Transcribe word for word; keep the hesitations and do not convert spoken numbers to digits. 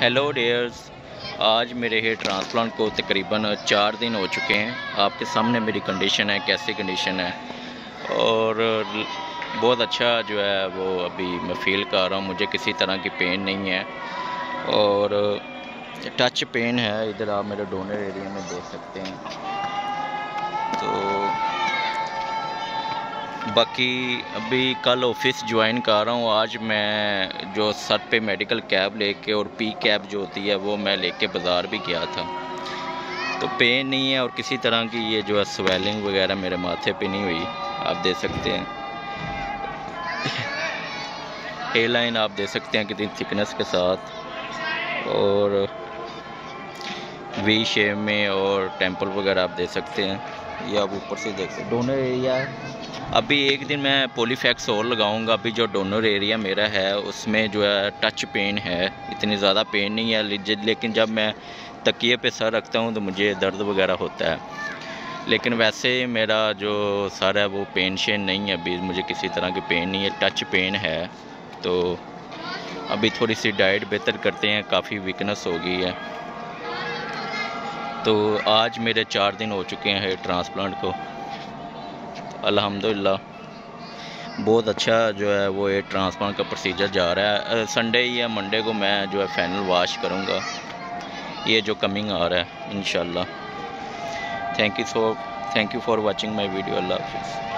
Hello dears, आज मेरे hair transplant को तकरीबन चार दिन हो चुके हैं। आपके सामने मेरी कंडीशन है, कैसी कंडीशन है, और बहुत अच्छा जो है वो अभी मैं फील कर रहा हूँ। मुझे किसी तरह की पेन नहीं है और टच पेन है। इधर आप मेरे डोनर एरिया में देख सकते हैं। तो बाकी अभी कल ऑफिस ज्वाइन कर रहा हूँ। आज मैं जो सर पे मेडिकल कैब लेके और पी कैब जो होती है वो मैं लेके बाज़ार भी गया था। तो पेन नहीं है और किसी तरह की ये जो है स्वेलिंग वगैरह मेरे माथे पे नहीं हुई। आप देख सकते हैं हेयर लाइन, आप देख सकते हैं कितनी थिकनेस के साथ और वी शेप में, और टेंपल वगैरह आप देख सकते हैं। ये आप ऊपर से देख सकते हैं डोनर एरिया। अभी एक दिन मैं पॉलीफैक्स और लगाऊंगा। अभी जो डोनर एरिया मेरा है उसमें जो है टच पेन है, इतनी ज़्यादा पेन नहीं है, लेकिन जब मैं तकिए पे सर रखता हूँ तो मुझे दर्द वगैरह होता है। लेकिन वैसे मेरा जो सर है वो पेन शेन नहीं है, अभी मुझे किसी तरह की पेन नहीं है, टच पेन है। तो अभी थोड़ी सी डाइट बेहतर करते हैं, काफ़ी वीकनेस हो गई है। तो आज मेरे चार दिन हो चुके हैं हेयर ट्रांसप्लांट को। अल्हम्दुलिल्लाह बहुत अच्छा जो है वो हेयर ट्रांसप्लांट का प्रोसीजर जा रहा है। संडे या मंडे को मैं जो है फाइनल वॉश करूँगा, ये जो कमिंग आ रहा है इंशाल्लाह। Thank you so thank you for watching my video. अल्लाह हाफिज़।